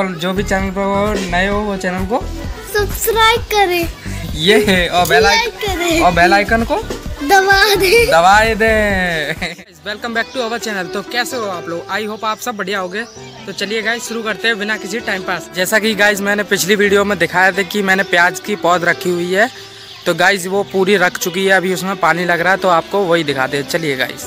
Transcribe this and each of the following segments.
और जो भी चैनल पर नए हो वो चैनल को सब्सक्राइब करें ये है और बेल आइकन को दबा दे। Welcome back to our channel. तो कैसे हो आप लोग? आई होप आप सब बढ़िया होगे। तो चलिए गाइस शुरू करते हैं बिना किसी टाइम पास। जैसा कि गाइस मैंने पिछली वीडियो में दिखाया था कि मैंने प्याज की पौध रखी हुई है, तो गाइस वो पूरी रख चुकी है, अभी उसमें पानी लग रहा है, तो आपको वही दिखाते हैं। चलिए गाइस।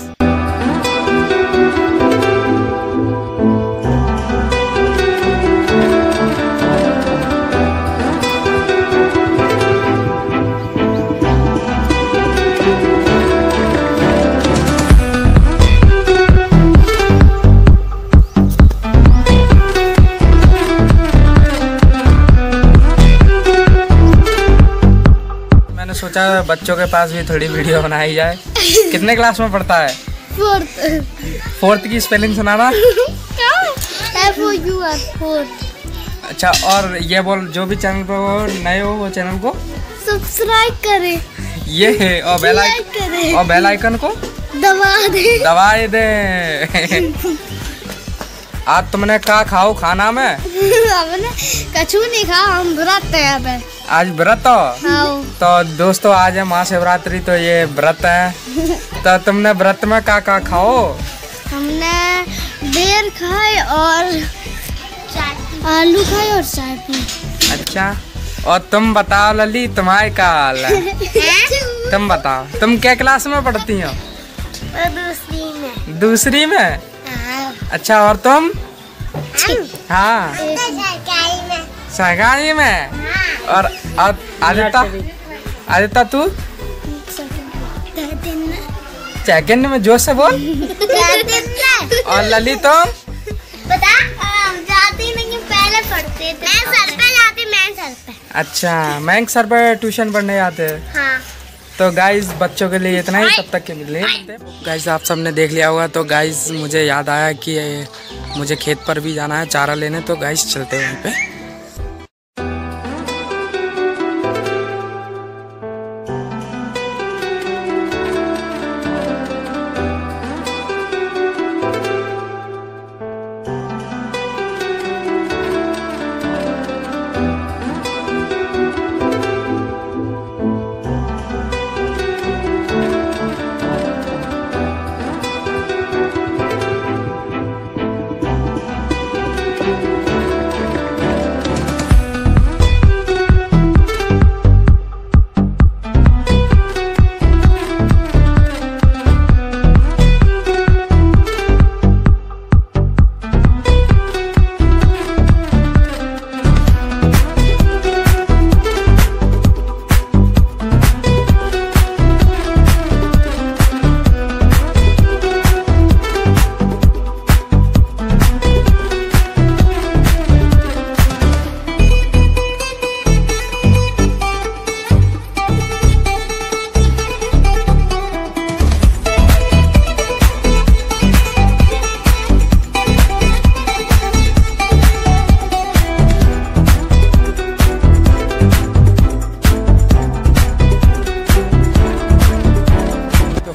सोचा बच्चों के पास भी थोड़ी वीडियो बनाई जाए। कितने क्लास में पढ़ता है? फोर्थ की स्पेलिंग सुनाना। अच्छा, और ये बोल जो भी चैनल पर नए हो वो चैनल को सब्सक्राइब करें ये है और बेल आइकन को दबा दे। आज तुमने क्या खाओ खाना में? हमने कछु नहीं खाओ, हम व्रत है। आज व्रत हो? तो दोस्तों आज है महाशिवरात्रि, तो ये व्रत है। तो तुमने व्रत में क्या खाओ? हमने बेर खाए और आलू खाए और चाय पी। अच्छा, और तुम बताओ लली, तुम्हारे क्या हाल है? तुम बताओ, तुम क्या क्लास में पढ़ती हो? दूसरी में। अच्छा, और तुम? हाँ, सरकारी में। और आदित्य तू सेकंड में, जोश से बोल। और लली तुम? पता जाती नहीं, पहले पढ़ते थे। मैं सर पे जाती, मैं सर पे। अच्छा, मैं सर पे ट्यूशन पढ़ने आते। हाँ। तो गाइस बच्चों के लिए इतना ही, तब तक के लिए गाइस आप सबने देख लिया होगा। तो गाइस मुझे याद आया कि मुझे खेत पर भी जाना है चारा लेने, तो गाइस चलते हैं वहीं पे।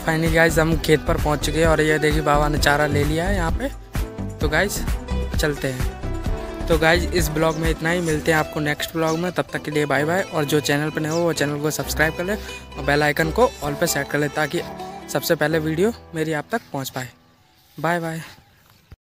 फाइनली गाइस हम खेत पर पहुंच चुके हैं और ये देखिए बाबा ने चारा ले लिया है यहाँ पे। तो गाइस चलते हैं। तो गाइस इस ब्लॉग में इतना ही, मिलते हैं आपको नेक्स्ट ब्लॉग में। तब तक के लिए बाय बाय। और जो चैनल पर नए हो वो चैनल को सब्सक्राइब कर ले और बेल आइकन को ऑल पे सेट कर ले, ताकि सबसे पहले वीडियो मेरी आप तक पहुँच पाए। Bye bye.